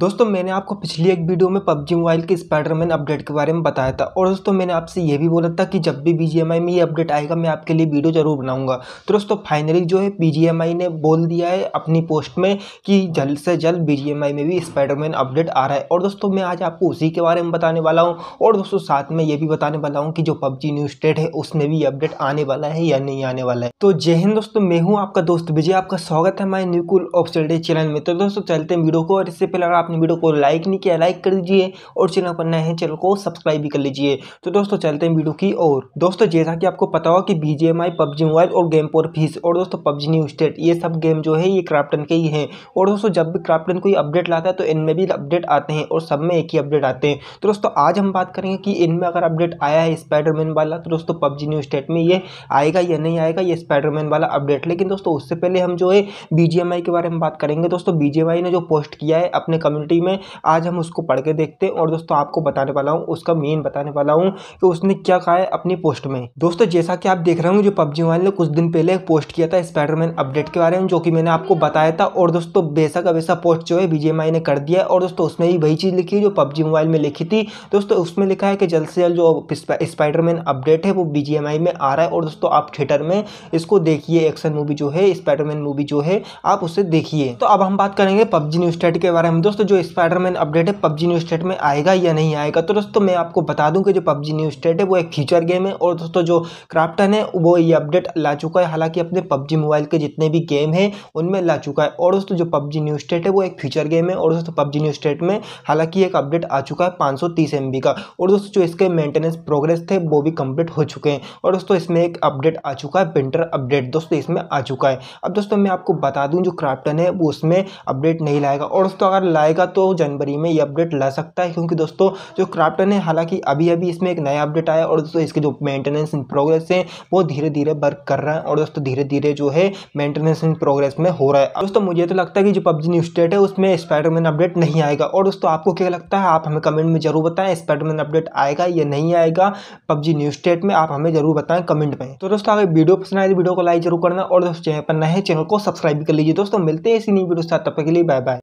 दोस्तों मैंने आपको पिछली एक वीडियो में PUBG मोबाइल के स्पाइडरमैन अपडेट के बारे में बताया था और दोस्तों मैंने आपसे ये भी बोला था कि जब भी BGMI में ये अपडेट आएगा मैं आपके लिए वीडियो जरूर बनाऊंगा। तो दोस्तों फाइनली जो है BGMI ने बोल दिया है अपनी पोस्ट में कि जल्द से जल्द BGMI में भी स्पाइडरमैन अपडेट आ रहा है और दोस्तों मैं आज आपको उसी के बारे में बताने वाला हूँ और दोस्तों साथ में ये भी बताने वाला हूँ कि जो PUBG न्यू स्टेट है उसमें भी अपडेट आने वाला है या नहीं आने वाला है। तो जय हिंद दोस्तों, मैं हूँ आपका दोस्त विजय, आपका स्वागत है हमारे न्यू कूल ऑफिशियल चैनल में। तो दोस्तों चलते हैं वीडियो को, और इससे पहले आपने वीडियो को लाइक नहीं किया लाइक कर दीजिए और चैनल पर नए हैं चैनल को सब्सक्राइब भी कर लीजिए। तो दोस्तों चलते हैं वीडियो की ओर। दोस्तों जैसा कि आपको पता हो कि BGMI, PUBG मोबाइल और गेम फॉर पीस और दोस्तों PUBG न्यू स्टेट ये सब गेम जो है ये क्राफ्टन के ही हैं और दोस्तों जब भी क्राफ्टन कोई अपडेट लाता है तो इनमें भी अपडेट आते हैं और सब में एक ही अपडेट आते हैं। तो दोस्तों आज हम बात करेंगे कि इनमें अगर अपडेट आया है स्पाइडरमैन वाला तो दोस्तों PUBG न्यू स्टेट में ये आएगा या नहीं आएगा ये स्पाइडरमैन वाला अपडेट। लेकिन दोस्तों उससे पहले हम जो है BGMI के बारे में बात करेंगे। दोस्तों BGMI ने जो पोस्ट किया है अपने कम्युनिटी में, आज हम उसको पढ़ के देखते हैं और दोस्तों आपको बताने वाला हूँ, उसका मेन बताने वाला हूँ कि उसने क्या कहा है अपनी पोस्ट में। दोस्तों जैसा कि आप देख रहे हो जो PUBG मोबाइल ने कुछ दिन पहले एक पोस्ट किया था स्पाइडरमैन अपडेट के बारे में जो कि मैंने आपको बताया था और दोस्तों वैसा का वैसा पोस्ट जो है BGMI ने कर दिया और दोस्तों उसमें भी वही चीज़ लिखी है जो PUBG मोबाइल में लिखी थी। दोस्तों उसमें लिखा है कि जल्द से जल्द जो स्पाइडरमैन अपडेट है वो BGMI में आ रहा है और दोस्तों आप थिएटर में इसको देखिए, एक्शन मूवी जो है स्पाइडरमैन मूवी जो है आप उसे देखिए। तो अब हम बात करेंगे PUBG न्यू स्टेट के बारे में। दोस्तों जो स्पाइडरमैन अपडेट है PUBG न्यू स्टेट में आएगा या नहीं आएगा, तो दोस्तों मैं आपको बता दूं कि जो PUBG न्यू स्टेट है वो एक फीचर गेम है और दोस्तों जो क्राफ्टन है वो ये अपडेट ला चुका है, हालांकि अपने PUBG मोबाइल के जितने भी गेम हैं उनमें ला चुका है। और दोस्तों जो PUBG न्यू स्टेट है वो एक फीचर गेम है और दोस्तों PUBG न्यू स्टेट में हालांकि एक अपडेट आ चुका है 530 MB का और दोस्तों जो इसके मेंटेनेंस प्रोग्रेस थे वो भी कंप्लीट हो चुके हैं और दोस्तों इसमें एक अपडेट आ चुका है विंटर अपडेट, दोस्तों इसमें आ चुका है। अब दोस्तों मैं आपको बता दूँ जो क्राफ्टन है वो उसमें अपडेट नहीं लाएगा और दोस्तों अगर लाएगा तो जनवरी में ये अपडेट ला सकता है, क्योंकि दोस्तों जो क्राफ्टन है हालांकि अभी अभी इसमें एक नया अपडेट आया और दोस्तों इसके जो मेंटेनेंस इन प्रोग्रेस है वो धीरे धीरे वर्क कर रहा है और दोस्तों धीरे धीरे जो है मेंटेनेंस इन प्रोग्रेस में हो रहा है। दोस्तों मुझे तो लगता है कि जो PUBG न्यू स्टेट है उसमें स्पाइडरमैन अपडेट नहीं आएगा। और दोस्तों आपको क्या लगता है आप हमें कमेंट में जरूर बताएं, स्पाइडरमैन अपडेट आएगा या नहीं आएगा PUBG न्यू स्टेट में, आप हमें जरूर बताएं कमेंट में। तो दोस्तों अगर वीडियो पसंद आए तो वीडियो को लाइक जरूर करना और दोस्तों चैनल पर नए चैनल को सब्सक्राइब भी कर लीजिए। दोस्तों मिलते हैं इसी नई वीडियो के साथ, तब तक के लिए बाय बाय।